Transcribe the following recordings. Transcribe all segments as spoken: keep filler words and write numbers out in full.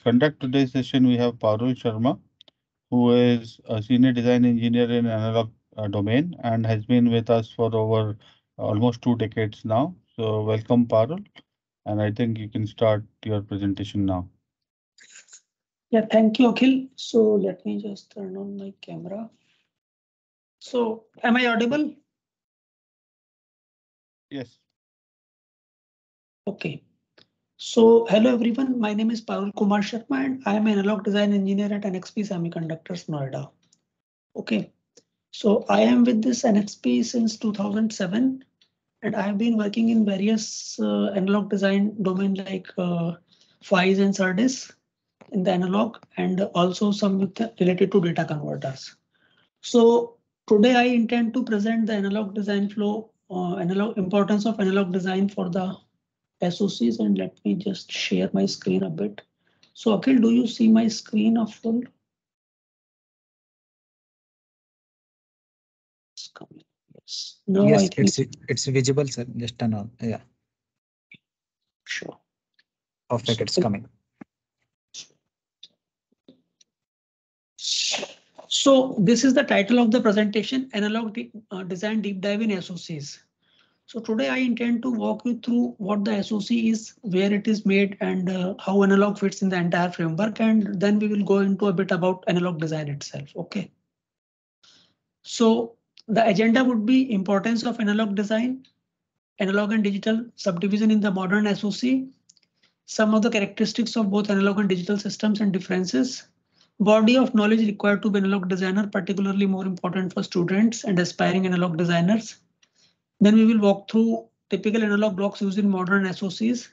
conduct today's session, we have Parul Sharma, who is a senior design engineer in analog uh, domain and has been with us for over almost two decades now. So welcome, Parul, and I think you can start your presentation now. Yeah, thank you, Akhil. So let me just turn on my camera. So am I audible? Yes. Okay. So hello everyone, my name is Parul Kumar Sharma and I am an analog design engineer at N X P Semiconductors, Noida. Okay, so I am with this N X P since two thousand seven and I have been working in various uh, analog design domain like uh, F I E S and SARDIS in the analog and also some with related to data converters. So today I intend to present the analog design flow, uh, analog importance of analog design for the S O Cs, and let me just share my screen a bit. So Akhil, do you see my screen of full? It's coming. Yes. No, yes, it's it's visible, sir. Just turn on. Yeah. Sure. Perfect. It's coming. So this is the title of the presentation: Analog De uh, Design Deep Dive in S O Cs. So today I intend to walk you through what the S O C is, where it is made, and uh, how analog fits in the entire framework, and then we will go into a bit about analog design itself. Okay. So the agenda would be importance of analog design, analog and digital subdivision in the modern S O C, some of the characteristics of both analog and digital systems and differences, body of knowledge required to be analog designer, particularly more important for students and aspiring analog designers. Then we will walk through typical analog blocks used in modern S O Cs,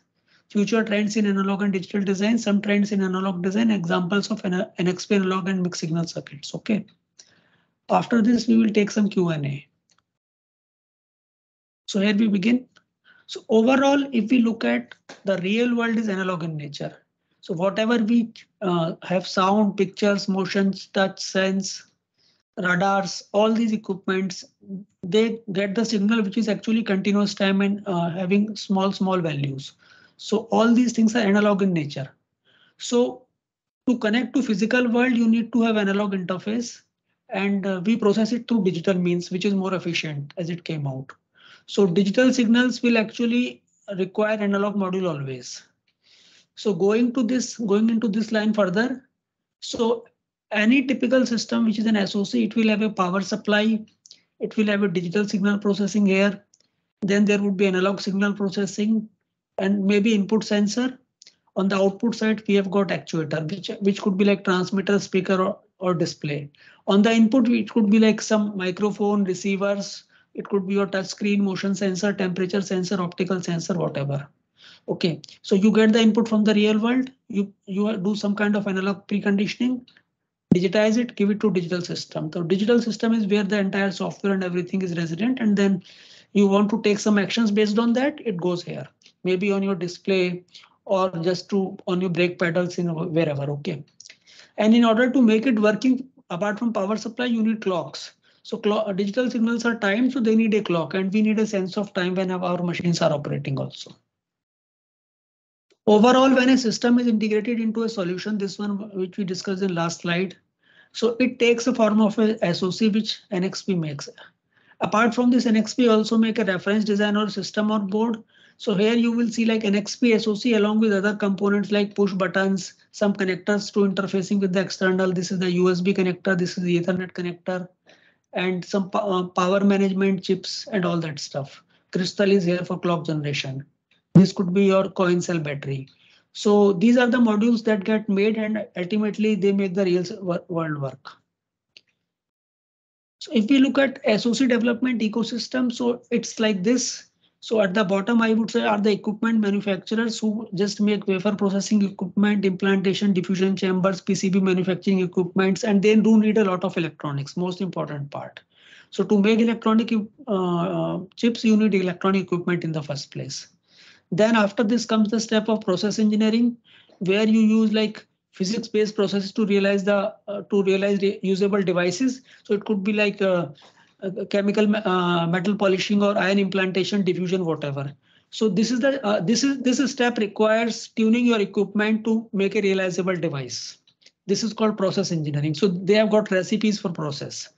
future trends in analog and digital design, some trends in analog design, examples of N X P analog and mixed signal circuits. Okay. After this, we will take some Q and A. So here we begin. So overall, if we look at the real world is analog in nature. So whatever we uh, have sound, pictures, motions, touch, sense, radars, all these equipments, they get the signal which is actually continuous time and uh, having small, small values. So all these things are analog in nature. So to connect to physical world, you need to have analog interface, and uh, we process it through digital means, which is more efficient as it came out. So digital signals will actually require analog module always. So going to this, going into this line further, so any typical system which is an S O C, it will have a power supply, it will have a digital signal processing here, then there would be analog signal processing and maybe input sensor. On the output side, we have got actuator, which, which could be like transmitter, speaker or, or display. On the input, it could be like some microphone, receivers, it could be your touch screen, motion sensor, temperature sensor, optical sensor, whatever. Okay, so you get the input from the real world, you, you do some kind of analog preconditioning, digitize it, give it to digital system. So digital system is where the entire software and everything is resident, and then you want to take some actions based on that, it goes here. Maybe on your display or just to on your brake pedals in wherever, okay. And in order to make it working, apart from power supply, you need clocks. So clock, digital signals are timed, so they need a clock, and we need a sense of time when our machines are operating also. Overall, when a system is integrated into a solution, this one which we discussed in last slide, so it takes a form of a S O C which N X P makes. Apart from this, N X P also make a reference design or system or board. So here you will see like N X P S O C along with other components like push buttons, some connectors to interfacing with the external. This is the U S B connector, this is the Ethernet connector, and some uh, power management chips and all that stuff. Crystal is here for clock generation. This could be your coin cell battery. So these are the modules that get made, and ultimately they make the real world work. So if we look at S O C development ecosystem, so it's like this. So at the bottom, I would say are the equipment manufacturers who just make wafer processing equipment, implantation, diffusion chambers, P C B manufacturing equipments, and they do need a lot of electronics, most important part. So to make electronic uh, chips, you need electronic equipment in the first place. Then after this comes the step of process engineering, where you use like physics-based processes to realize the uh, to realize the usable devices. So it could be like uh, uh, chemical uh, metal polishing or ion implantation, diffusion, whatever. So this is the uh, this is this step requires tuning your equipment to make a realizable device. This is called process engineering. So they have got recipes for process.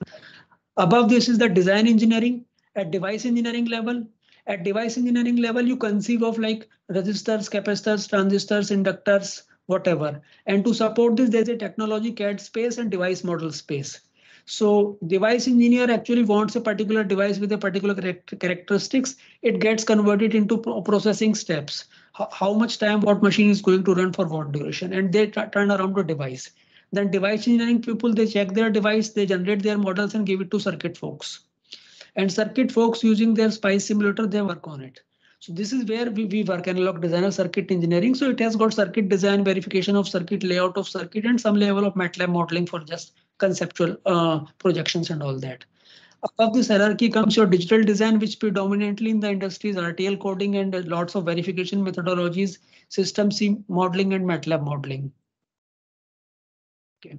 Above this is the design engineering at device engineering level. At device engineering level, you conceive of like resistors, capacitors, transistors, inductors, whatever. And to support this, there's a technology C A D space and device model space. So device engineer actually wants a particular device with a particular characteristics. It gets converted into processing steps. How much time, what machine is going to run for what duration, and they turn around to device. Then device engineering people, they check their device, they generate their models and give it to circuit folks. And circuit folks using their SPICE simulator, they work on it. So this is where we, we work, analog design of circuit engineering. So it has got circuit design, verification of circuit, layout of circuit, and some level of MATLAB modeling for just conceptual uh, projections and all that. Above this hierarchy comes your digital design, which predominantly in the industry is R T L coding and lots of verification methodologies, system C modeling and MATLAB modeling. Okay.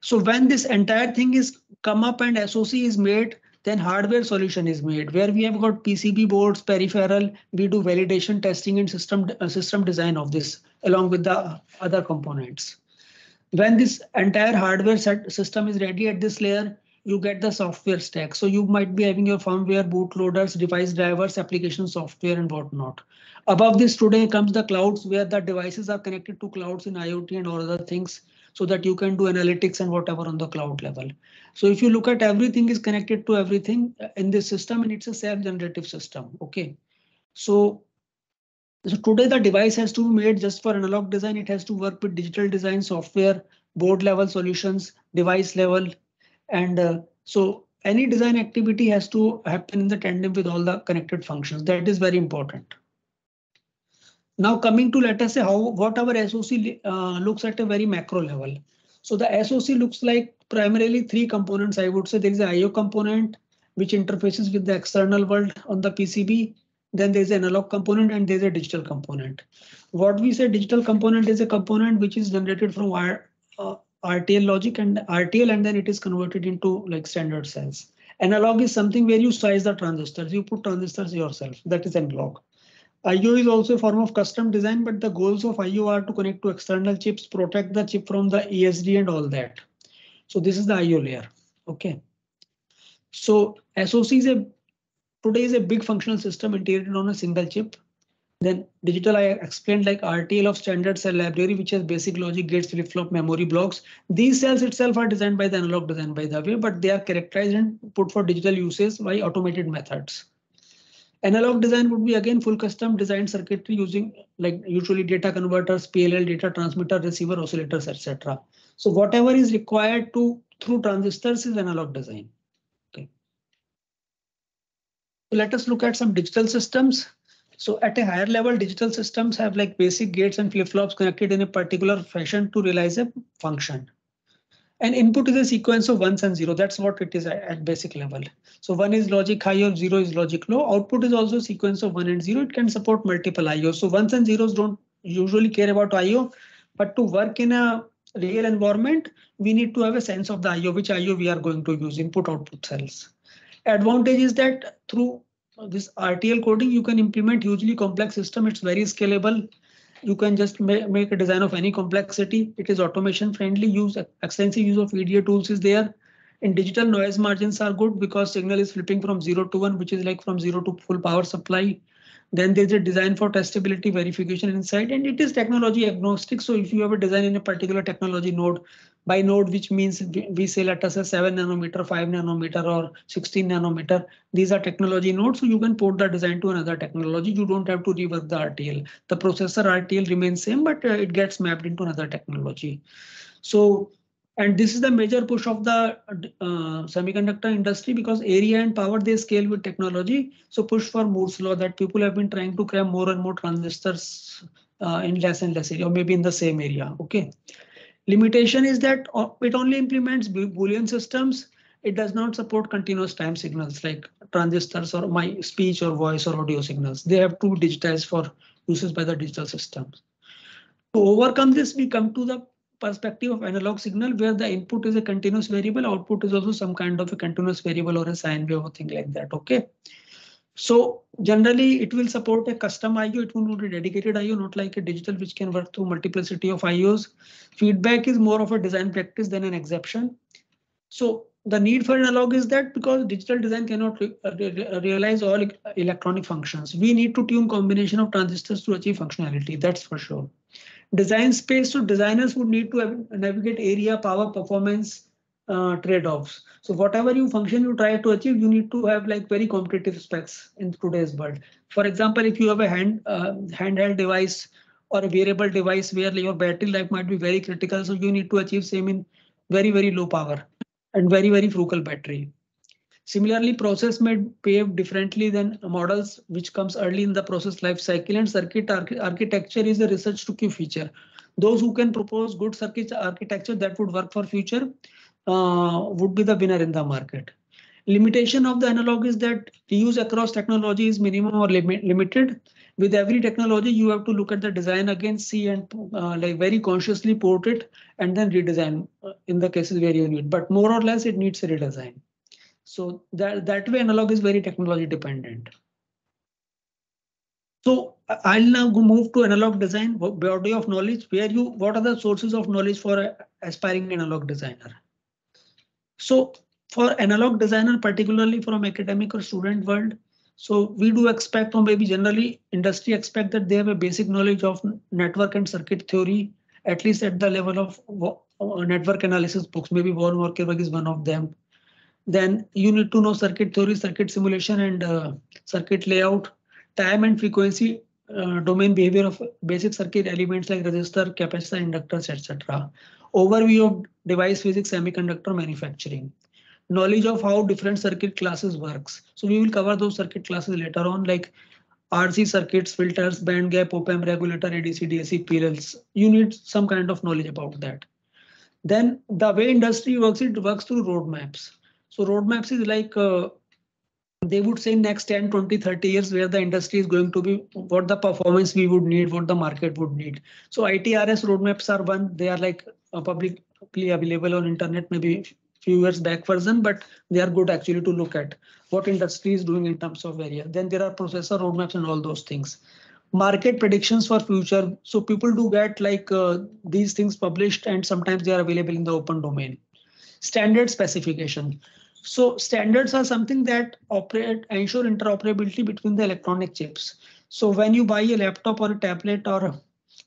So when this entire thing is come up and S O C is made, then hardware solution is made, where we have got P C B boards, peripheral. We do validation testing and system uh, system design of this along with the other components. When this entire hardware set system is ready at this layer, you get the software stack. So you might be having your firmware, bootloaders, device drivers, application software, and whatnot. Above this today comes the clouds, where the devices are connected to clouds in IoT and all other things, so that you can do analytics and whatever on the cloud level. So if you look at everything is connected to everything in this system, and it's a self-generative system. Okay, so, so today the device has to be made just for analog design. It has to work with digital design, software, board level solutions, device level. And uh, so any design activity has to happen in the tandem with all the connected functions. That is very important. Now coming to, let us say, how what our S O C uh, looks at a very macro level. So the S O C looks like primarily three components. I would say there is an I O component which interfaces with the external world on the P C B. Then there's an analog component and there's a digital component. What we say digital component is a component which is generated from our uh, R T L logic and R T L, and then it is converted into like standard cells. Analog is something where you size the transistors. You put transistors yourself. That is analog. I O is also a form of custom design, but the goals of I O are to connect to external chips, protect the chip from the E S D and all that. So this is the I O layer. Okay. So S O C is a, today is a big functional system integrated on a single chip. Then digital, I explained like R T L of standard cell library, which has basic logic gates, flip-flop, memory blocks. These cells itself are designed by the analog design, by the way, but they are characterized and put for digital uses by automated methods. Analog design would be again full custom design circuitry using like usually data converters, P L L, data transmitter, receiver, oscillators, et cetera. So whatever is required to through transistors is analog design. Okay. So let us look at some digital systems. So at a higher level, digital systems have like basic gates and flip-flops connected in a particular fashion to realize a function. And input is a sequence of ones and zero. That's what it is at basic level. So one is logic high or zero is logic low. Output is also a sequence of one and zero. It can support multiple I O. So ones and zeros don't usually care about I O, but to work in a real environment, we need to have a sense of the I O, which I O we are going to use, input output cells. Advantage is that through this R T L coding, you can implement hugely complex system. It's very scalable. You can just make a design of any complexity. It is automation friendly. Use extensive use of E D A tools is there. In digital, noise margins are good because signal is flipping from zero to one, which is like from zero to full power supply. Then there's a design for testability, verification inside, and it is technology agnostic. So if you have a design in a particular technology node, by node, which means we say let us say seven nanometer, five nanometer, or sixteen nanometer. These are technology nodes, so you can port the design to another technology. You don't have to rework the R T L. The processor R T L remains same, but it gets mapped into another technology. So, and this is the major push of the uh, semiconductor industry, because area and power, they scale with technology. So push for Moore's law, that people have been trying to cram more and more transistors uh, in less and less area, or maybe in the same area. Okay. Limitation is that it only implements Boolean systems. It does not support continuous time signals like transistors or my speech or voice or audio signals. They have to be digitized for uses by the digital systems. To overcome this, we come to the perspective of analog signal, where the input is a continuous variable, output is also some kind of a continuous variable or a sine wave or thing like that. Okay, So generally it will support a custom I O. It will not be dedicated I O, not like a digital which can work through multiplicity of I Os. Feedback is more of a design practice than an exception. So the need for analog is that because digital design cannot re re realize all electronic functions. We need to tune combination of transistors to achieve functionality. That's for sure. Design space, so designers would need to navigate area, power, performance uh, trade-offs. So whatever you function you try to achieve, you need to have like very competitive specs in today's world. For example, if you have a hand uh, handheld device or a wearable device where your battery life might be very critical, so you need to achieve same in very, very low power and very, very frugal battery. Similarly, process may behave differently than models which comes early in the process life cycle, and circuit arch architecture is a research to key feature. Those who can propose good circuit architecture that would work for future uh, would be the winner in the market. Limitation of the analog is that reuse across technology is minimum or lim limited. With every technology, you have to look at the design again, see and uh, like very consciously port it and then redesign uh, in the cases where you need. But more or less, it needs a redesign. So that, that way analog is very technology dependent. So I'll now move to analog design, body of knowledge, where you, what are the sources of knowledge for an aspiring analog designer? So for analog designer, particularly from academic or student world, so we do expect, or maybe generally industry expect that they have a basic knowledge of network and circuit theory, at least at the level of network analysis books. Maybe Warren Warkerberg is one of them. Then you need to know circuit theory, circuit simulation, and uh, circuit layout, time and frequency, uh, domain behavior of basic circuit elements like resistor, capacitor, inductors, et cetera. Overview of device physics, semiconductor manufacturing. Knowledge of how different circuit classes works. So we will cover those circuit classes later on, like R C circuits, filters, band gap, op-amp regulator, A D C, D A C, P L Ls. You need some kind of knowledge about that. Then the way industry works, it works through roadmaps. So roadmaps is like uh, they would say next ten, twenty, thirty years where the industry is going to be, what the performance we would need, what the market would need. So I T R S roadmaps are one. They are like uh, publicly available on internet, maybe few years back version, but they are good actually to look at what industry is doing in terms of area. Then there are processor roadmaps and all those things. Market predictions for future. So people do get like uh, these things published and sometimes they are available in the open domain. Standard specification. So standards are something that operate, ensure interoperability between the electronic chips. So when you buy a laptop or a tablet or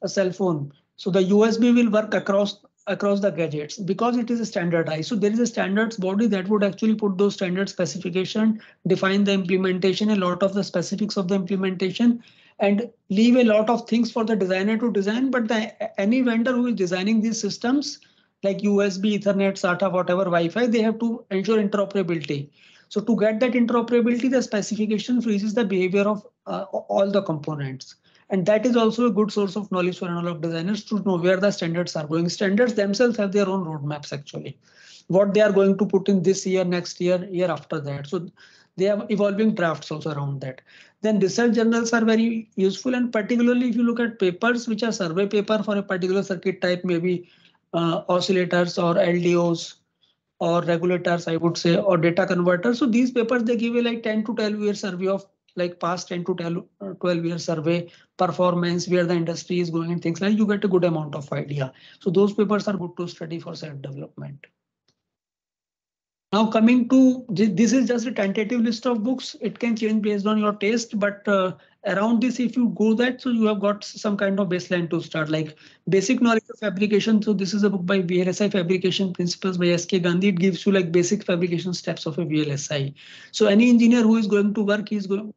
a cell phone, so the U S B will work across across the gadgets because it is a standardized. So there is a standards body that would actually put those standard specification, define the implementation, a lot of the specifics of the implementation, and leave a lot of things for the designer to design. But the, any vendor who is designing these systems like U S B, Ethernet, SATA, whatever, Wi-Fi, they have to ensure interoperability. So to get that interoperability, the specification freezes the behavior of uh, all the components. And that is also a good source of knowledge for analog designers to know where the standards are going. Standards themselves have their own roadmaps, actually, what they are going to put in this year, next year, year after that. So they have evolving drafts also around that. Then research journals are very useful. And particularly if you look at papers, which are survey paper for a particular circuit type, maybe Uh, oscillators or L D Os or regulators, I would say, or data converters. So these papers, they give a like ten to twelve year survey of like past ten to twelve year survey performance, where the industry is going and things like that. You get a good amount of idea. So those papers are good to study for self-development. Now coming to, this is just a tentative list of books. It can change based on your taste, but uh, around this, if you go that, so you have got some kind of baseline to start, like basic knowledge of fabrication. So this is a book by V L S I, Fabrication Principles by S K Gandhi. It gives you like basic fabrication steps of a V L S I. So any engineer who is going to work, he is going.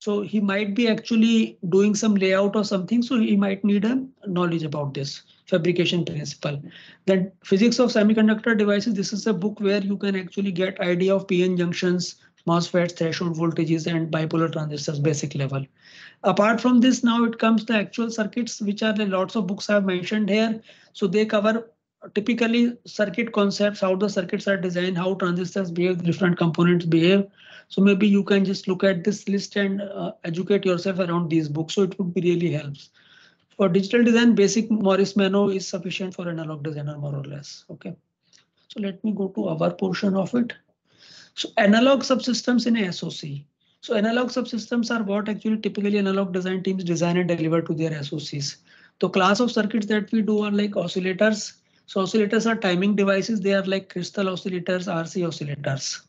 So he might be actually doing some layout or something. So he might need a knowledge about this fabrication principle. Then physics of semiconductor devices. This is a book where you can actually get idea of P N junctions, MOSFETs, threshold voltages, and bipolar transistors, basic level. Apart from this, now it comes to actual circuits, which are the lots of books I've mentioned here. So they cover typically circuit concepts, how the circuits are designed, how transistors behave, different components behave. So maybe you can just look at this list and uh, educate yourself around these books. So it would be really helps. For digital design, basic Morris Mano is sufficient for analog designer, more or less. Okay. So let me go to our portion of it. So analog subsystems in a S O C. So analog subsystems are what actually typically analog design teams design and deliver to their S O Cs. The class of circuits that we do are like oscillators. So oscillators are timing devices. They are like crystal oscillators, R C oscillators.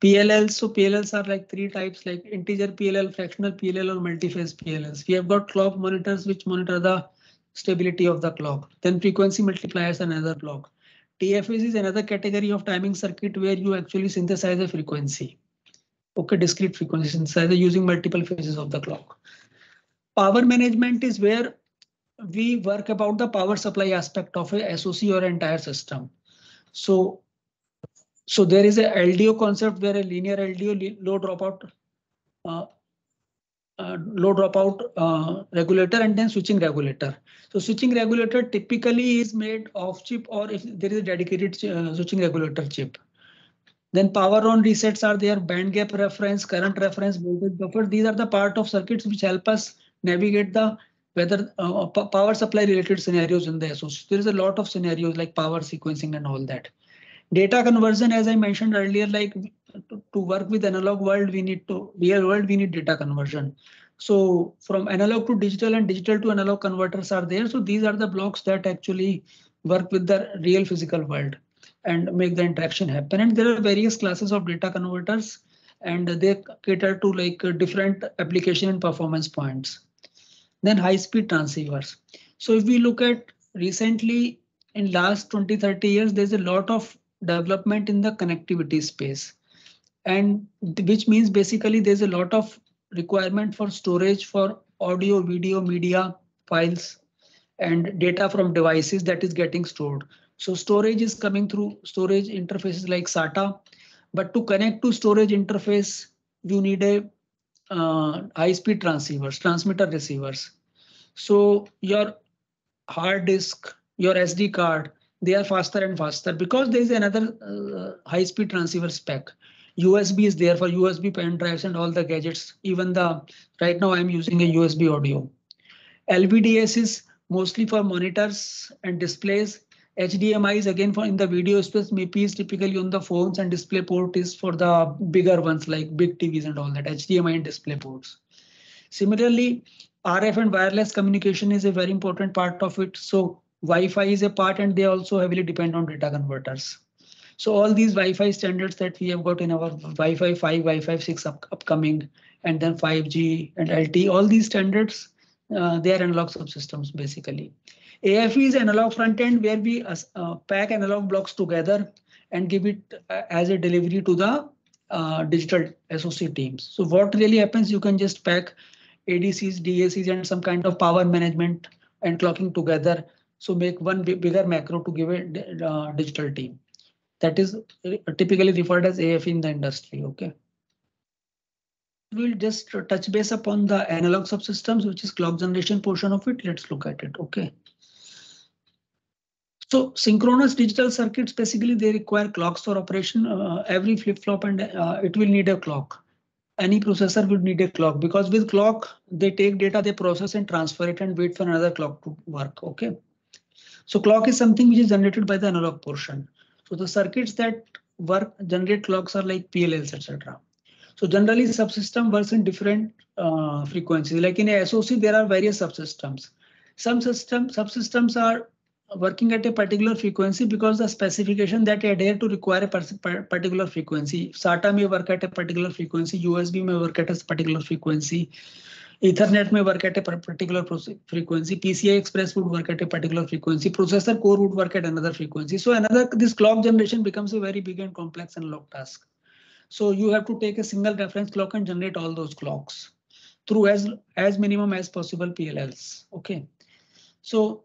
P L Ls, so P L Ls are like three types, like integer P L L, fractional P L L, or multi-phase P L Ls. We have got clock monitors which monitor the stability of the clock. Then frequency multipliers, another block. T F S is another category of timing circuit where you actually synthesize a frequency. Okay, discrete frequency synthesizer using multiple phases of the clock. Power management is where we work about the power supply aspect of a S O C or entire system. So, so there is a L D O concept where a linear L D O low dropout, uh, uh, low dropout uh, regulator and then switching regulator. So switching regulator typically is made off chip or if there is a dedicated uh, switching regulator chip. Then power on resets are there, band gap reference, current reference, voltage buffer. These are the part of circuits which help us navigate the whether uh, power supply related scenarios in the S O C. There is a lot of scenarios like power sequencing and all that. Data conversion, as I mentioned earlier, like to, to work with analog world, we need to real world, we need data conversion. So from analog to digital and digital to analog converters are there. So these are the blocks that actually work with the real physical world and make the interaction happen. And there are various classes of data converters and they cater to like different application and performance points. Then high speed transceivers. So if we look at recently in last twenty, thirty years, there's a lot of development in the connectivity space, and which means basically there's a lot of requirement for storage for audio, video, media files and data from devices that is getting stored. So storage is coming through storage interfaces like SATA, but to connect to storage interface, you need a uh, high speed transceivers, transmitter receivers. So your hard disk, your S D card, they are faster and faster because there is another uh, high speed transceiver spec. U S B is there for U S B pen drives and all the gadgets. Even the right now I'm using a U S B audio. L V D S is mostly for monitors and displays. H D M I is again for in the video space. M I P I is typically on the phones and display port is for the bigger ones like big T Vs and all that, H D M I and display ports. Similarly, R F and wireless communication is a very important part of it. So Wi-Fi is a part and they also heavily depend on data converters. So all these Wi-Fi standards that we have got in our Wi-Fi five, Wi-Fi six up, upcoming, and then five G and L T E, all these standards, uh, they are analog subsystems basically. A F E is analog front end where we uh, pack analog blocks together and give it uh, as a delivery to the uh, digital S O C teams. So what really happens, you can just pack A D Cs, D A Cs and some kind of power management and clocking together. So make one bigger macro to give a uh, digital team. That is typically referred as A F E in the industry. Okay. We'll just touch base upon the analog subsystems, which is clock generation portion of it. Let's look at it. Okay. So synchronous digital circuits, basically they require clocks for operation. Uh, every flip flop and uh, it will need a clock. Any processor would need a clock because with clock, they take data, they process and transfer it and wait for another clock to work. Okay. So clock is something which is generated by the analog portion. So the circuits that work generate clocks are like P L Ls, et cetera. So generally subsystem works in different uh, frequencies. Like in a S O C, there are various subsystems. Some system, subsystems are working at a particular frequency because the specification that adhere to require a particular frequency. SATA may work at a particular frequency. U S B may work at a particular frequency. Ethernet may work at a particular frequency. P C I Express would work at a particular frequency. Processor core would work at another frequency. So another this clock generation becomes a very big and complex analog task. So you have to take a single reference clock and generate all those clocks through as as minimum as possible P L Ls. Okay, so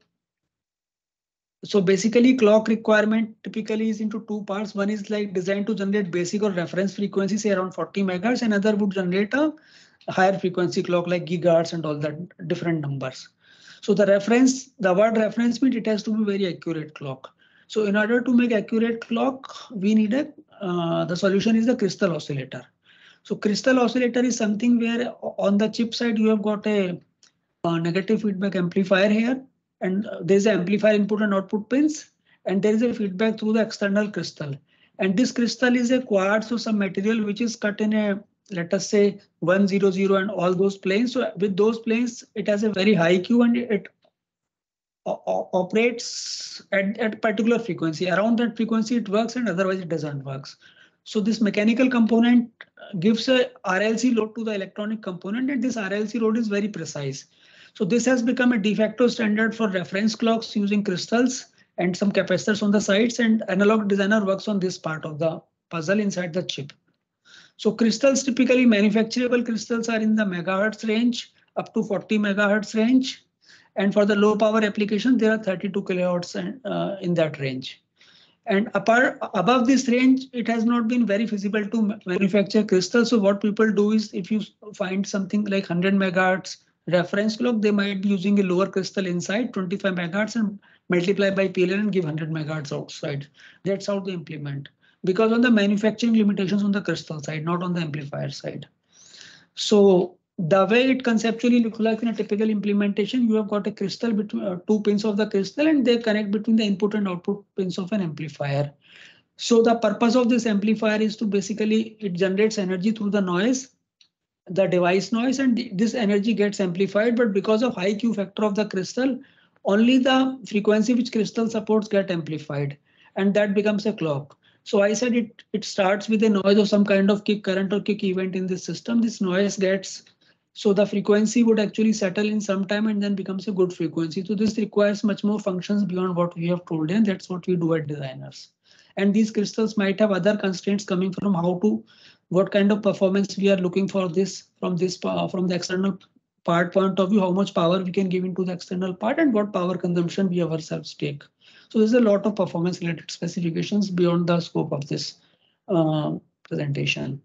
so basically clock requirement typically is into two parts. One is like designed to generate basic or reference frequencies, say around forty megahertz. Another would generate a higher frequency clock like gigahertz and all that different numbers. So the reference, the word reference means it has to be very accurate clock. So in order to make accurate clock, we need a, uh, the solution is the crystal oscillator. So crystal oscillator is something where on the chip side, you have got a, a negative feedback amplifier here, and there's an amplifier input and output pins, and there is a feedback through the external crystal. And this crystal is a quartz or some material which is cut in a, let us say, one hundred and all those planes. So with those planes, it has a very high Q and it operates at, at particular frequency. Around that frequency, it works, and otherwise it doesn't work. So this mechanical component gives a R L C load to the electronic component, and this R L C load is very precise. So this has become a de facto standard for reference clocks using crystals and some capacitors on the sides, and analog designer works on this part of the puzzle inside the chip. So crystals, typically manufacturable crystals, are in the megahertz range up to forty megahertz range. And for the low power application, there are thirty-two kilohertz and, uh, in that range. And apart, above this range, it has not been very feasible to manufacture crystals. So what people do is, if you find something like one hundred megahertz reference clock, they might be using a lower crystal inside, twenty-five megahertz, and multiply by P L L and give one hundred megahertz outside. That's how they implement, because on the manufacturing limitations on the crystal side, not on the amplifier side. So the way it conceptually looks like in a typical implementation, you have got a crystal between uh, two pins of the crystal, and they connect between the input and output pins of an amplifier. So the purpose of this amplifier is to basically, it generates energy through the noise, the device noise, and th this energy gets amplified. But because of high Q factor of the crystal, only the frequency which crystal supports get amplified, and that becomes a clock. So I said it, it starts with a noise of some kind of kick current or kick event in this system. This noise gets, so the frequency would actually settle in some time and then becomes a good frequency. So this requires much more functions beyond what we have told, and that's what we do at designers. And these crystals might have other constraints coming from how to, what kind of performance we are looking for this from this uh, from the external part point of view, how much power we can give into the external part, and what power consumption we ourselves take. So there's a lot of performance related specifications beyond the scope of this uh, presentation.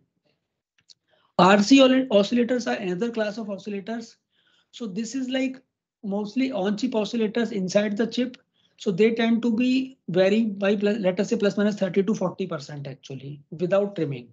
R C oscillators are another class of oscillators. So this is like mostly on-chip oscillators inside the chip. So they tend to be varying by, let us say, plus minus thirty to forty percent actually, without trimming.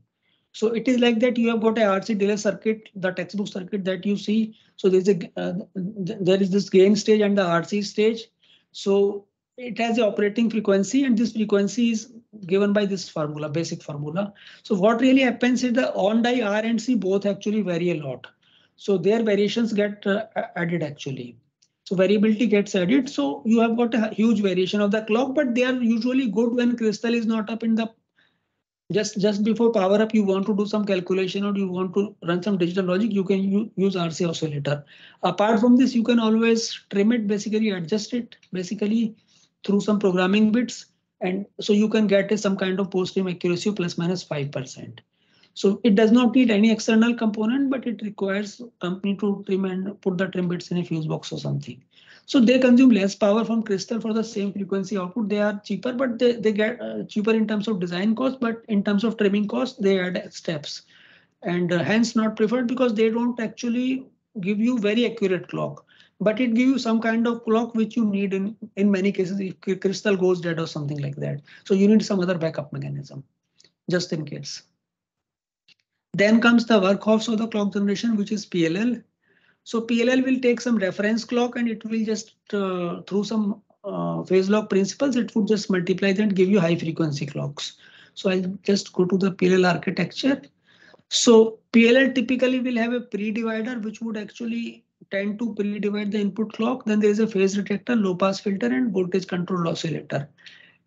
So it is like that you have got a R C delay circuit, the textbook circuit that you see. So there's a, uh, there is this gain stage and the R C stage. So it has the operating frequency, and this frequency is given by this formula, basic formula. So what really happens is the on die R and C both actually vary a lot. So their variations get uh, added actually. So variability gets added. So you have got a huge variation of the clock, but they are usually good when crystal is not up in the, just, just before power up, you want to do some calculation or you want to run some digital logic, you can u use R C oscillator. Apart from this, you can always trim it, basically adjust it, basically through some programming bits. And so you can get a, some kind of post-trim accuracy of plus minus five percent. So it does not need any external component, but it requires company to trim and put the trim bits in a fuse box or something. So they consume less power from crystal for the same frequency output. They are cheaper, but they, they get uh, cheaper in terms of design cost, but in terms of trimming cost, they add steps, and uh, hence not preferred, because they don't actually give you very accurate clock. But it gives you some kind of clock which you need in, in many cases if crystal goes dead or something like that. So you need some other backup mechanism just in case. Then comes the workhorse of the clock generation, which is P L L. So P L L will take some reference clock and it will just uh, through some uh, phase lock principles, it would just multiply that and give you high frequency clocks. So I'll just go to the P L L architecture. So P L L typically will have a pre-divider which would actually tend to pre-divide the input clock. Then there is a phase detector, low pass filter, and voltage control oscillator.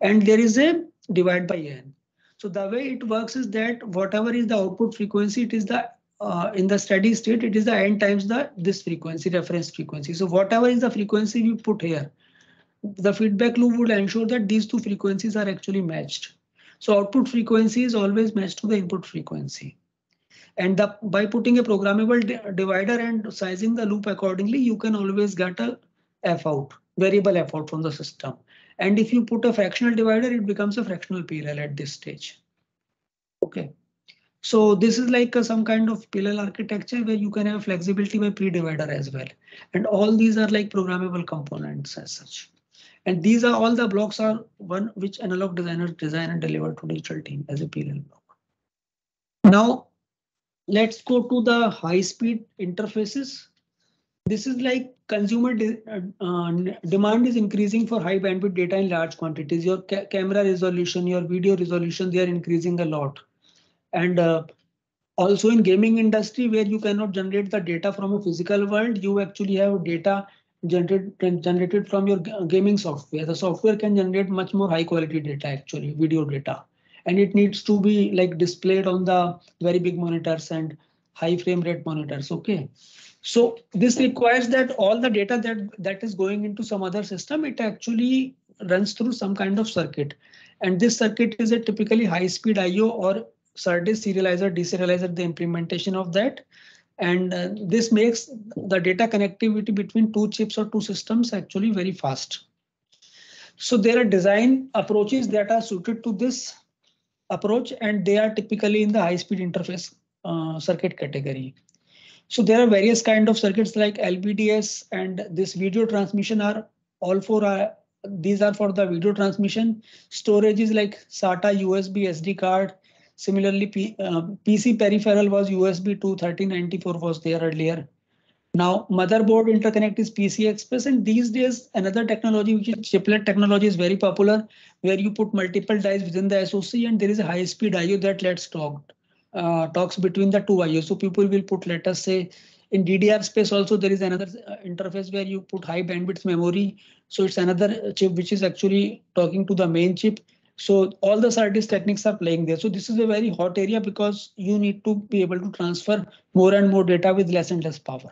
And there is a divide by N. So the way it works is that whatever is the output frequency, it is the uh, in the steady state, it is the N times the this frequency, reference frequency. So whatever is the frequency you put here, the feedback loop would ensure that these two frequencies are actually matched. So output frequency is always matched to the input frequency. And the, by putting a programmable divider and sizing the loop accordingly, you can always get a F out, variable F out from the system. And if you put a fractional divider, it becomes a fractional P L L at this stage. Okay. So this is like a, some kind of P L L architecture where you can have flexibility by pre-divider as well. And all these are like programmable components as such. And these are all the blocks are one which analog designers design and deliver to digital team as a P L L block. Now, let's go to the high-speed interfaces. This is like consumer de uh, demand is increasing for high bandwidth data in large quantities. Your ca camera resolution, your video resolution, they are increasing a lot. And uh, also in gaming industry, where you cannot generate the data from a physical world, you actually have data generated generated from your gaming software. The software can generate much more high quality data, actually video data, and it needs to be like displayed on the very big monitors and high frame rate monitors. Okay, so this requires that all the data that that is going into some other system, it actually runs through some kind of circuit, and this circuit is a typically high speed I O or SerDes serializer, deserializer, the implementation of that. And uh, this makes the data connectivity between two chips or two systems actually very fast. So there are design approaches that are suited to this approach, and they are typically in the high-speed interface uh, circuit category. So there are various kinds of circuits like L V D S and this video transmission are all for uh, these are for the video transmission. Storage is like SATA, U S B, S D card. Similarly, P, uh, P C peripheral was U S B two, thirteen ninety-four was there earlier. Now motherboard interconnect is P C Express, and these days another technology, which is chiplet technology, is very popular, where you put multiple dies within the S O C and there is a high speed I O that lets talk, uh, talks between the two I Os. So people will put, let us say, in D D R space also there is another interface where you put high bandwidth memory. So it's another chip which is actually talking to the main chip. So all the SerDes techniques are playing there. So this is a very hot area because you need to be able to transfer more and more data with less and less power.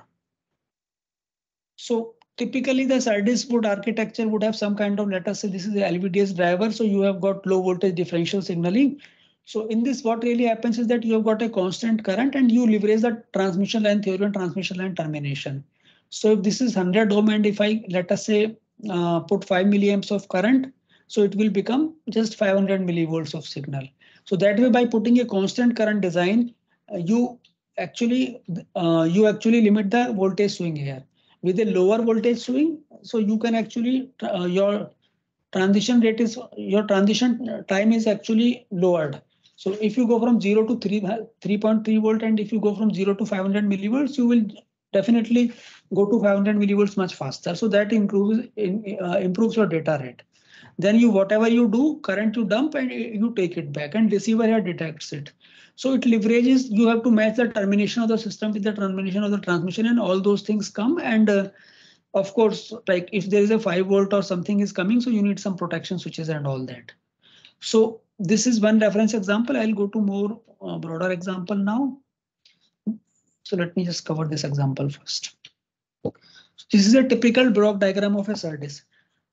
So typically the SerDes board architecture would have some kind of, let us say, this is the L V D S driver. So you have got low voltage differential signaling. So in this, what really happens is that you have got a constant current and you leverage the transmission line theory and transmission line termination. So if this is one hundred ohm and if I, let us say, uh, put five milliamps of current, so it will become just five hundred millivolts of signal. So that way, by putting a constant current design, uh, you actually uh, you actually limit the voltage swing here. With a lower voltage swing, so you can actually uh, your transition rate is your transition time is actually lowered. So if you go from zero to three three point three volt, and if you go from zero to five hundred millivolts, you will definitely go to five hundred millivolts much faster. So that improves in, uh, improves your data rate. Then you, whatever you do, current you dump and you take it back, and receiver here detects it. So it leverages, you have to match the termination of the system with the termination of the transmission, and all those things come. And uh, of course, like if there is a five volt or something is coming, so you need some protection switches and all that. So this is one reference example. I'll go to more uh, broader example now. So let me just cover this example first. Okay. So this is a typical block diagram of a SerDes.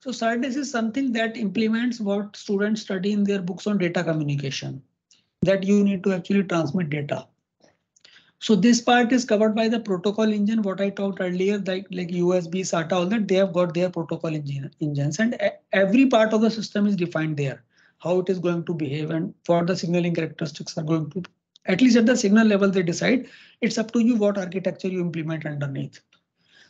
So SerDes is something that implements what students study in their books on data communication, that you need to actually transmit data. So this part is covered by the protocol engine, what I talked earlier, like, like U S B, SATA, all that, they have got their protocol engine, engines, and every part of the system is defined there, how it is going to behave and what the signaling characteristics are going to, at least at the signal level they decide. It's up to you what architecture you implement underneath.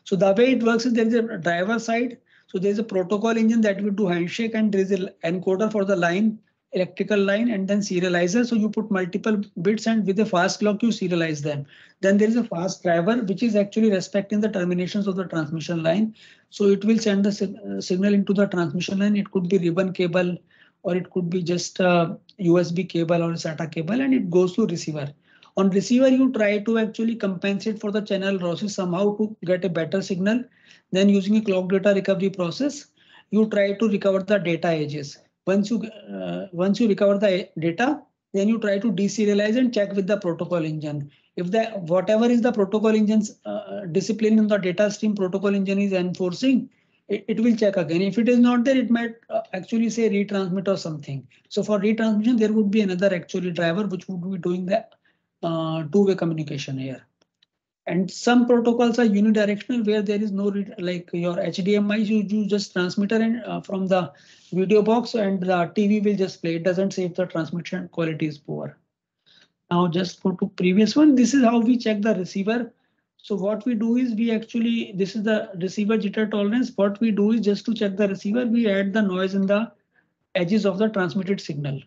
So the way it works is there is a driver side. So there's a protocol engine that will do handshake, and there is an encoder for the line, electrical line, and then serializer. So you put multiple bits and with a fast clock, you serialize them. Then there is a fast driver, which is actually respecting the terminations of the transmission line. So it will send the sig uh, signal into the transmission line. It could be ribbon cable, or it could be just a U S B cable or a SATA cable, and it goes to receiver. On receiver, you try to actually compensate for the channel losses somehow to get a better signal. Then using a clock data recovery process, you try to recover the data edges. Once you uh, once you recover the data, then you try to deserialize and check with the protocol engine. If the whatever is the protocol engine's uh, discipline in the data stream protocol engine is enforcing, it, it will check again. If it is not there, it might uh, actually say retransmit or something. So for retransmission, there would be another actually driver which would be doing the Uh, two-way communication here. And some protocols are unidirectional, where there is no, like your H D M I, you, you just transmitter and uh, from the video box, and the T V will just play. It doesn't save the transmission, quality is poor. Now just go to previous one. This is how we check the receiver. So what we do is we actually, this is the receiver jitter tolerance. What we do is just to check the receiver, we add the noise in the edges of the transmitted signal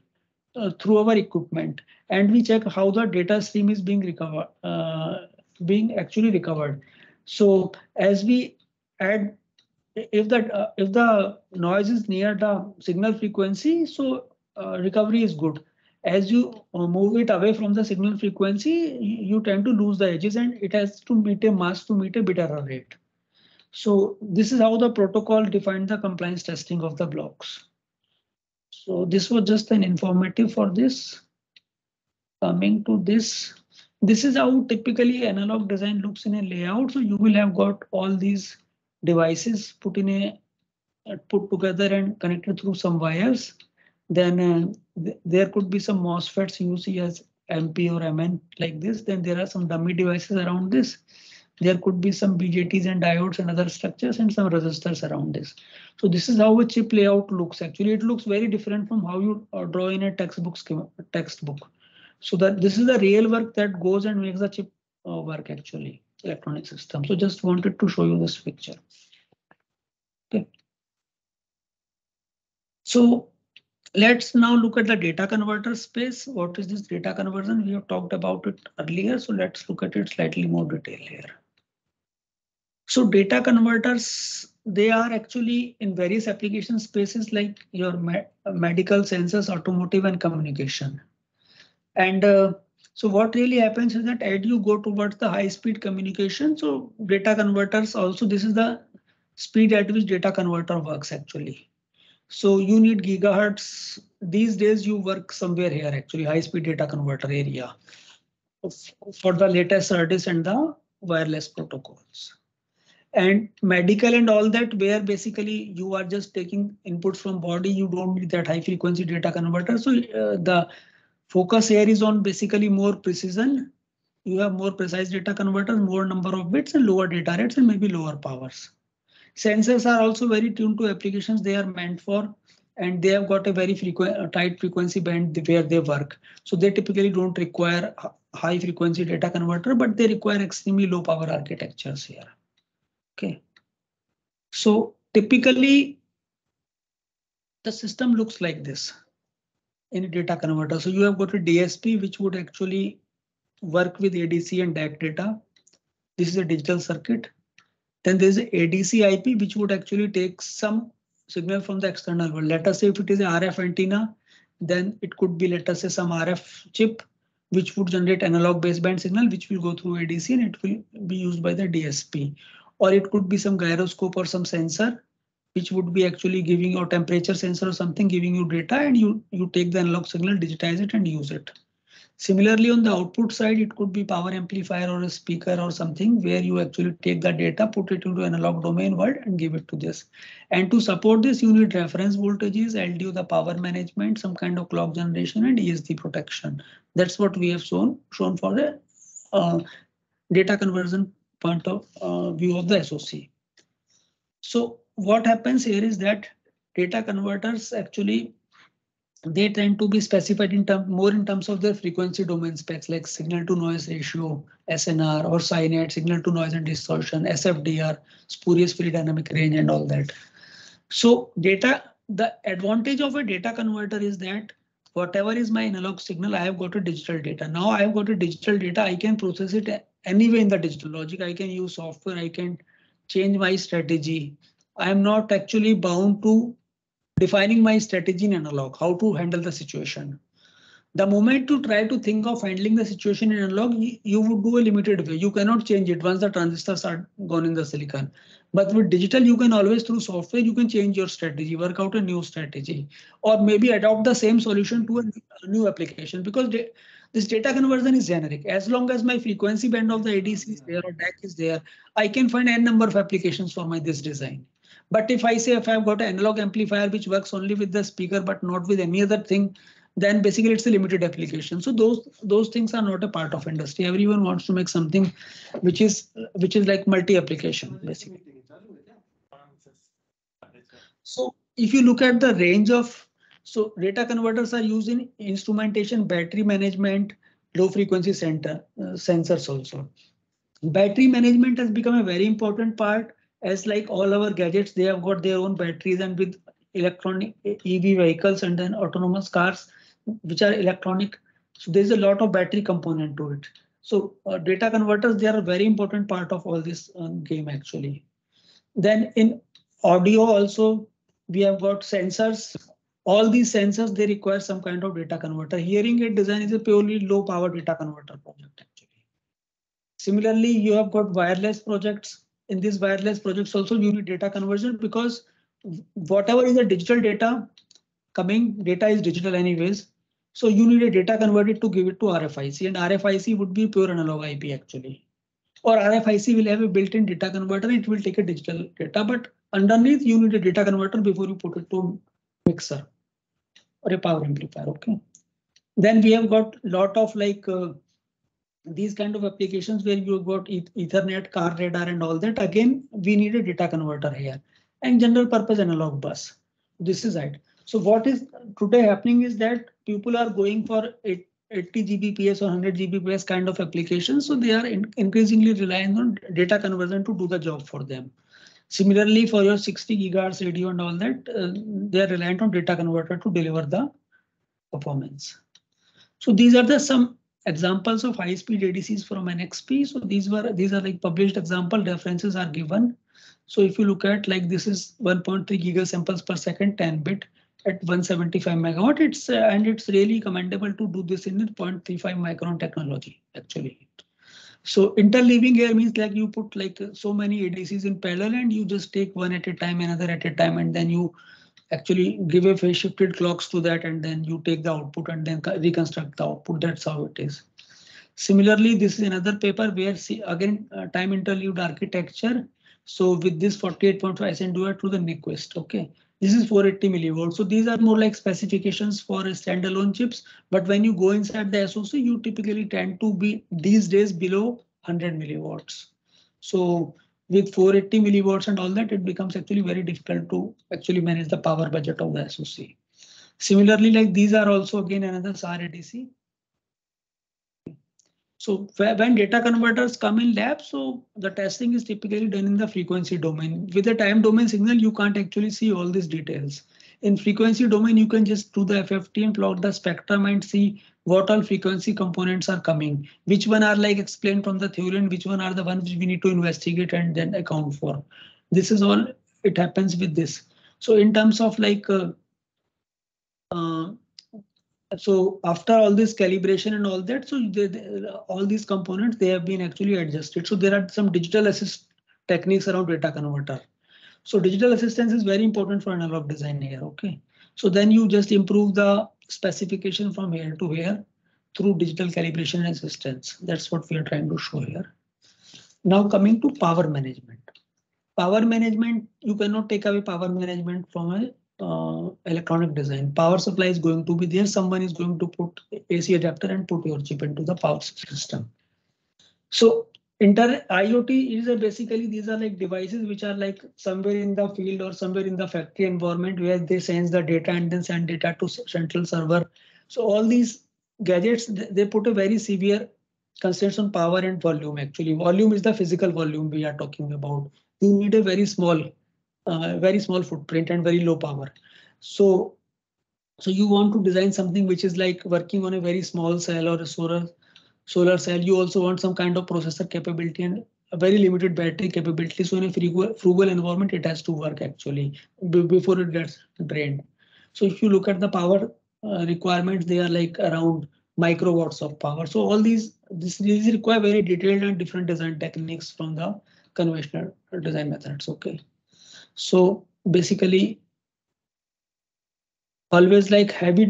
Uh, through our equipment, and we check how the data stream is being recovered, uh, being actually recovered. So as we add, if the uh, if the noise is near the signal frequency, so uh, recovery is good. As you move it away from the signal frequency, you tend to lose the edges, and it has to meet a mask to meet a bit error rate. So this is how the protocol defined the compliance testing of the blocks. So this was just an informative for this. Coming to this, this is how typically analog design looks in a layout. So you will have got all these devices put in a put together and connected through some wires. Then uh, th there could be some MOSFETs used as M P or M N like this. Then there are some dummy devices around this. There could be some B J Ts and diodes and other structures and some resistors around this. So this is how a chip layout looks. Actually, it looks very different from how you uh, draw in a textbook schema, textbook. So that this is the real work that goes and makes the chip uh, work actually, electronic system. So just wanted to show you this picture. Okay. So let's now look at the data converter space. What is this data conversion? We have talked about it earlier, so let's look at it slightly more detail here. So data converters, they are actually in various application spaces like your me medical sensors, automotive and communication. And uh, so what really happens is that as you go towards the high speed communication, so data converters also, this is the speed at which data converter works actually. So you need gigahertz. These days you work somewhere here actually, high speed data converter area for the latest SerDes and the wireless protocols. And medical and all that, where basically you are just taking inputs from body, you don't need that high frequency data converter. So uh, the focus here is on basically more precision. You have more precise data converters, more number of bits and lower data rates and maybe lower powers. Sensors are also very tuned to applications they are meant for, and they have got a very frequent, tight frequency band where they work. So they typically don't require high frequency data converter, but they require extremely low power architectures here. Okay. So typically the system looks like this in a data converter. So you have got a D S P which would actually work with A D C and D A C data. This is a digital circuit. Then there's A D C I P, which would actually take some signal from the external world. Let us say if it is an R F antenna, then it could be, let us say, some R F chip, which would generate analog baseband signal, which will go through A D C and it will be used by the D S P. Or it could be some gyroscope or some sensor, which would be actually giving your temperature sensor or something, giving you data, and you, you take the analog signal, digitize it and use it. Similarly, on the output side, it could be power amplifier or a speaker or something where you actually take the data, put it into analog domain world and give it to this. And to support this, you need reference voltages, L D O, the power management, some kind of clock generation and E S D protection. That's what we have shown, shown for the uh, data conversion point of uh, view of the S O C. So what happens here is that data converters actually they tend to be specified in term, more in terms of their frequency domain specs like signal to noise ratio, S N R or Synet, signal to noise and distortion, S F D R, spurious field dynamic range and all that. So data, the advantage of a data converter is that whatever is my analog signal, I have got a digital data. Now I have got a digital data. I can process it anyway in the digital logic. I can use software. I can change my strategy. I am not actually bound to defining my strategy in analog, how to handle the situation. The moment you try to think of handling the situation in analog, you would do a limited way. You cannot change it once the transistors are gone in the silicon. But with digital, you can always through software, you can change your strategy, work out a new strategy, or maybe adopt the same solution to a new application because this data conversion is generic. As long as my frequency band of the A D C is there or D A C is there, I can find n number of applications for my this design. But if I say if I've got an analog amplifier which works only with the speaker but not with any other thing, then basically it's a limited application. So those those things are not a part of industry. Everyone wants to make something which is which is like multi-application basically. So if you look at the range of, so data converters are used in instrumentation, battery management, low frequency center, uh, sensors also. Battery management has become a very important part. As like all our gadgets, they have got their own batteries, and with electronic E V vehicles and then autonomous cars, which are electronic. So there's a lot of battery component to it. So uh, data converters, they are a very important part of all this um, game actually. Then in audio also, we have got sensors. All these sensors, they require some kind of data converter. Hearing aid design is a purely low power data converter project actually. Similarly, you have got wireless projects. In these wireless projects also, you need data conversion because whatever is a digital data coming, data is digital anyways. So you need a data converted to give it to R F I C, and R F I C would be pure analog I P actually. Or R F I C will have a built-in data converter. It will take a digital data, but underneath you need a data converter before you put it to mixer or a power amplifier. Okay. Then we have got lot of like uh, these kind of applications where you've got eth Ethernet, car radar, and all that. Again, we need a data converter here, and general purpose analog bus. This is it. So what is today happening is that people are going for eighty G B P S or one hundred G B P S kind of applications. So they are in increasingly relying on data conversion to do the job for them. Similarly, for your sixty gigahertz radio and all that, uh, they are reliant on data converter to deliver the performance. So these are the some examples of high-speed A D Cs from N X P. So these were these are like published example, references are given. So if you look at like this is one point three giga samples per second, ten bit. At one seventy-five megawatt, it's uh, and it's really commendable to do this in zero point three five micron technology actually. So interleaving here means like you put like so many A D Cs in parallel and you just take one at a time, another at a time, and then you actually give a phase shifted clocks to that, and then you take the output and then reconstruct the output. That's how it is. Similarly, this is another paper where see again uh, time interleaved architecture. So with this forty-eight point five cent do it to the Nyquist. Okay. This is four eighty millivolts. So these are more like specifications for standalone chips. But when you go inside the SoC, you typically tend to be these days below one hundred millivolts. So with four eighty millivolts and all that, it becomes actually very difficult to actually manage the power budget of the SoC. Similarly, like these are also again another S A R D I S. So when data converters come in lab, so the testing is typically done in the frequency domain. With the time domain signal, you can't actually see all these details. In frequency domain, you can just do the F F T and plot the spectrum and see what all frequency components are coming, which one are like explained from the theory and which one are the ones we need to investigate and then account for. This is all it happens with this. So in terms of like, uh, uh, So after all this calibration and all that, so they, they, all these components, they have been actually adjusted. So there are some digital assist techniques around data converter. So digital assistance is very important for analog design here. OK, so then you just improve the specification from here to here through digital calibration and assistance. That's what we are trying to show here. Now coming to power management. Power management, you cannot take away power management from a Uh, electronic design. Power supply is going to be there. Someone is going to put A C adapter and put your chip into the power system. So inter IoT is a basically these are like devices which are like somewhere in the field or somewhere in the factory environment where they sense the data and then send data to central server. So all these gadgets, they put a very severe constraints on power and volume. Actually, volume is the physical volume we are talking about. You need a very small Uh, very small footprint and very low power. So, so you want to design something which is like working on a very small cell or a solar, solar cell. You also want some kind of processor capability and a very limited battery capability. So in a frugal, frugal environment, it has to work actually before it gets drained. So if you look at the power uh, requirements, they are like around microwatts of power. So all these, this, these require very detailed and different design techniques from the conventional design methods. Okay. So basically, always like heavy,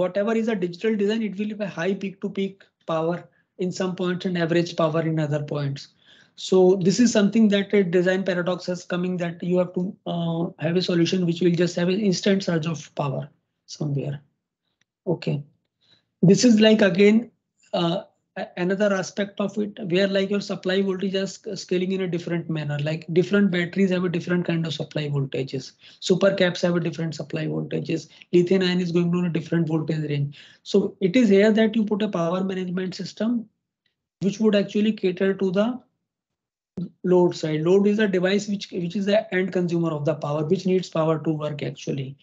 whatever is a digital design, it will have a high peak-to-peak power in some points and average power in other points. So this is something that a design paradox is coming that you have to uh, have a solution which will just have an instant surge of power somewhere. Okay, this is like again uh, another aspect of it where like your supply voltage is scaling in a different manner, like different batteries have a different kind of supply voltages. Super caps have a different supply voltages. Lithium ion is going to a different voltage range. So it is here that you put a power management system, which would actually cater to the load side. Load is a device which, which is the end consumer of the power, which needs power to work actually.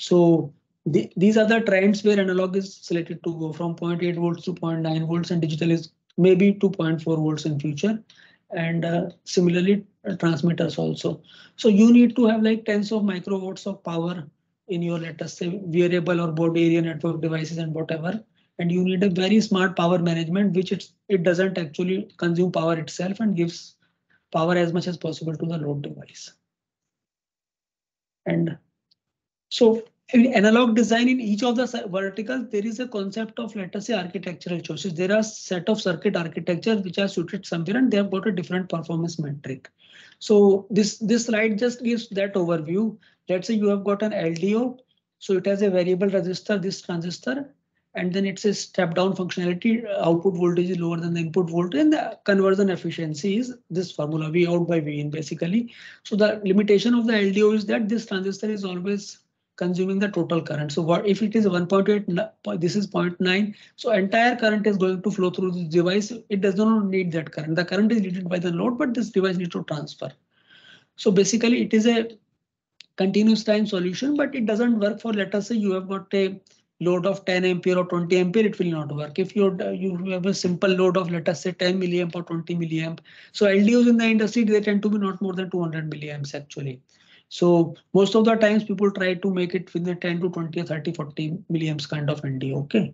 So The, these are the trends where analog is slated to go from zero point eight volts to zero point nine volts and digital is maybe two point four volts in future, and uh, similarly uh, transmitters also. So you need to have like tens of microvolts of power in your, let us say, wearable or board area network devices and whatever. And you need a very smart power management, which it's, it doesn't actually consume power itself and gives power as much as possible to the load device. And so in analog design, in each of the verticals, there is a concept of, let us say, architectural choices. There are set of circuit architectures which are suited somewhere, and they have got a different performance metric. So this, this slide just gives that overview. Let's say you have got an L D O. So it has a variable resistor, this transistor, and then it's a step down functionality. Output voltage is lower than the input voltage, and the conversion efficiency is this formula, V out by V in basically. So the limitation of the L D O is that this transistor is always consuming the total current. So what if it is one point eight, this is zero point nine. So entire current is going to flow through this device. It does not need that current. The current is needed by the load, but this device needs to transfer. So basically it is a continuous time solution, but it doesn't work for, let us say you have got a load of ten ampere or twenty ampere, it will not work. If you you have a simple load of, let us say, ten milliamp or twenty milliamp. So L D Os in the industry, they tend to be not more than two hundred milliamps actually. So most of the times people try to make it within ten to twenty or thirty, forty milliamps kind of L D O, okay.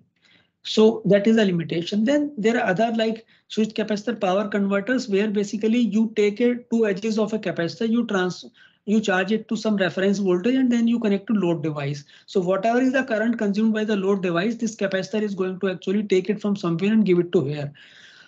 So that is a limitation. Then there are other like switch capacitor power converters, where basically you take a, two edges of a capacitor, you trans, you charge it to some reference voltage, and then you connect to load device. So whatever is the current consumed by the load device, this capacitor is going to actually take it from somewhere and give it to here.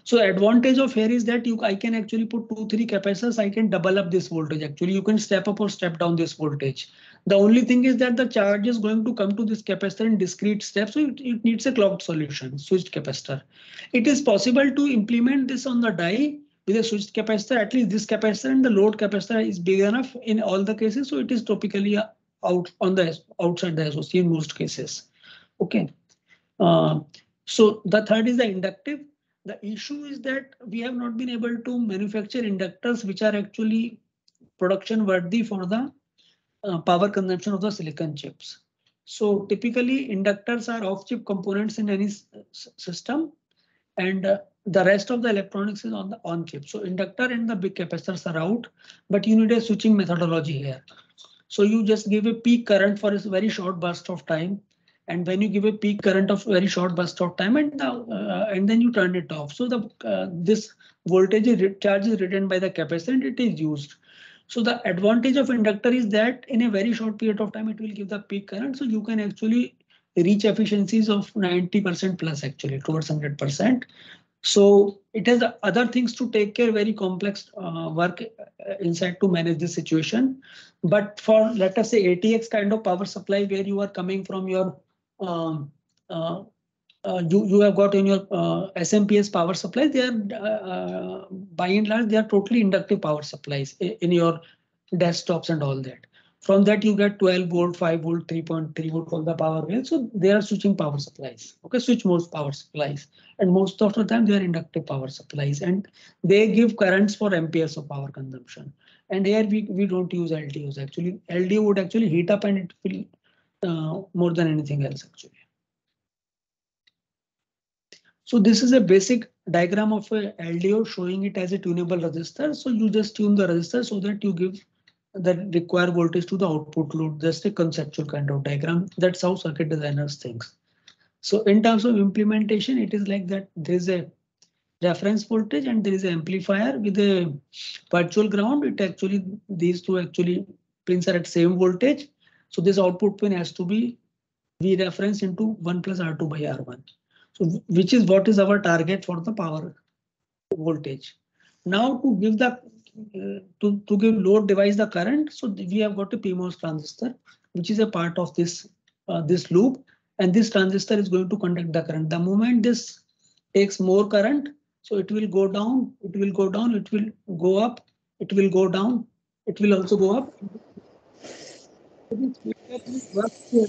So advantage of here is that you, I can actually put two, three capacitors. I can double up this voltage. Actually, you can step up or step down this voltage. The only thing is that the charge is going to come to this capacitor in discrete steps. So it, it needs a clocked solution, switched capacitor. It is possible to implement this on the die with a switched capacitor. At least this capacitor and the load capacitor is big enough in all the cases. So it is topically out on the outside the S O C in most cases. Okay. Uh, so the third is the inductive. The issue is that we have not been able to manufacture inductors which are actually production worthy for the uh, power consumption of the silicon chips. So typically inductors are off-chip components in any system, and uh, the rest of the electronics is on the on-chip. So inductor and the big capacitors are out, but you need a switching methodology here. So you just give a peak current for a very short burst of time. And when you give a peak current of very short burst of time, and the, uh, and then you turn it off. So the uh, this voltage charge is written by the capacitor and it is used. So the advantage of inductor is that in a very short period of time, it will give the peak current. So you can actually reach efficiencies of ninety percent plus actually towards one hundred percent. So it has other things to take care, very complex uh, work inside to manage this situation. But for, let us say, A T X kind of power supply, where you are coming from your Um, uh, uh, you, you have got in your uh, S M P S power supply, they are uh, by and large, they are totally inductive power supplies in, in your desktops and all that. From that you get twelve volt, five volt, three point three volt for the power wave. So they are switching power supplies, okay, switch most power supplies, and most of the time they are inductive power supplies, and they give currents for amperes of power consumption. And here we, we don't use L D Os actually. L D O would actually heat up and it will Uh, more than anything else actually. So this is a basic diagram of a L D O showing it as a tunable resistor. So you just tune the resistor so that you give the required voltage to the output load. Just a conceptual kind of diagram. That's how circuit designers think. So in terms of implementation, it is like that. There is a reference voltage and there is an amplifier with a virtual ground. It actually, these two actually pins are at same voltage. So this output pin has to be re-referenced into one plus R two by R one. So which is what is our target for the power voltage. Now to give the uh, to, to give load device the current, so we have got a P MOS transistor, which is a part of this uh, this loop, and this transistor is going to conduct the current. The moment this takes more current, so it will go down, it will go down, it will go up, it will go down, it will also go up. Hello. Hello.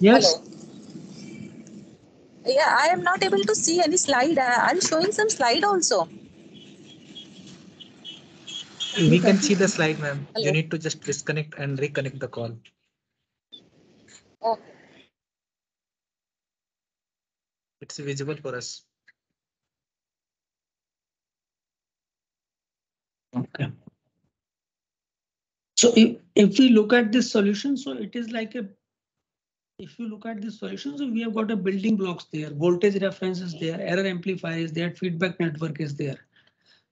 Yes. Hello. Yeah, I am not able to see any slide. I'm showing some slide also. We can see the slide, ma'am. You need to just disconnect and reconnect the call. Okay. it's visible for us. Okay. So if, if we look at this solution, so it is like a, if you look at this solution, so we have got a building blocks there, voltage reference is there, error amplifier is there, feedback network is there.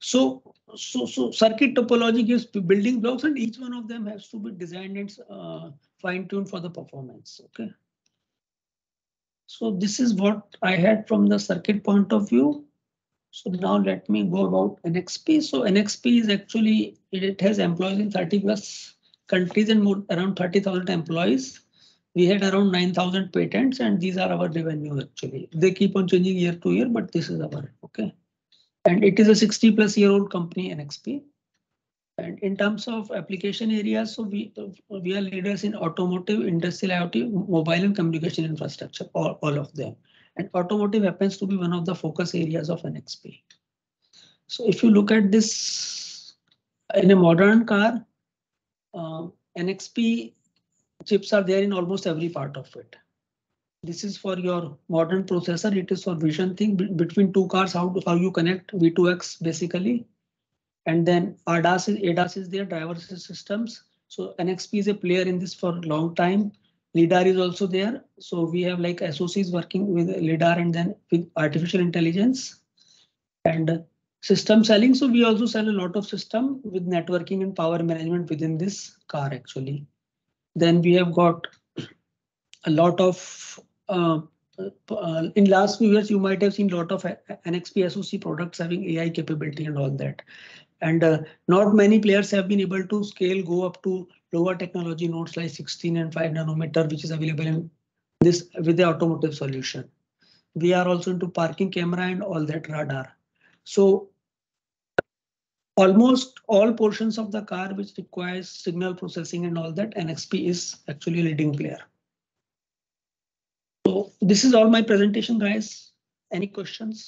So, so, so circuit topology gives building blocks, and each one of them has to be designed and uh, fine-tuned for the performance. Okay. So this is what I had from the circuit point of view. So now let me go about N X P. So N X P is actually, it, it has employees in thirty plus countries and more, around thirty thousand employees. We had around nine thousand patents, and these are our revenue actually. They keep on changing year to year, but this is our, okay. And it is a sixty plus year old company, N X P. And in terms of application areas, so we, we are leaders in automotive, industrial IoT, mobile and communication infrastructure, all, all of them. And automotive happens to be one of the focus areas of N X P. So if you look at this in a modern car, uh, N X P chips are there in almost every part of it. This is for your modern processor. It is for vision thing be between two cars, how, to, how you connect V two X basically. And then A D A S is, A D A S is there, driver systems. So N X P is a player in this for a long time. LIDAR is also there. So we have like S O Cs working with LIDAR and then with artificial intelligence and system selling. So we also sell a lot of system with networking and power management within this car actually. Then we have got a lot of uh, uh, in last few years, you might have seen a lot of N X P S O C products having A I capability and all that. And uh, not many players have been able to scale, go up to lower technology nodes like sixteen and five nanometer, which is available in this with the automotive solution. We are also into parking camera and all that radar. So almost all portions of the car which requires signal processing and all that, N X P is actually a leading player. So this is all my presentation, guys. Any questions?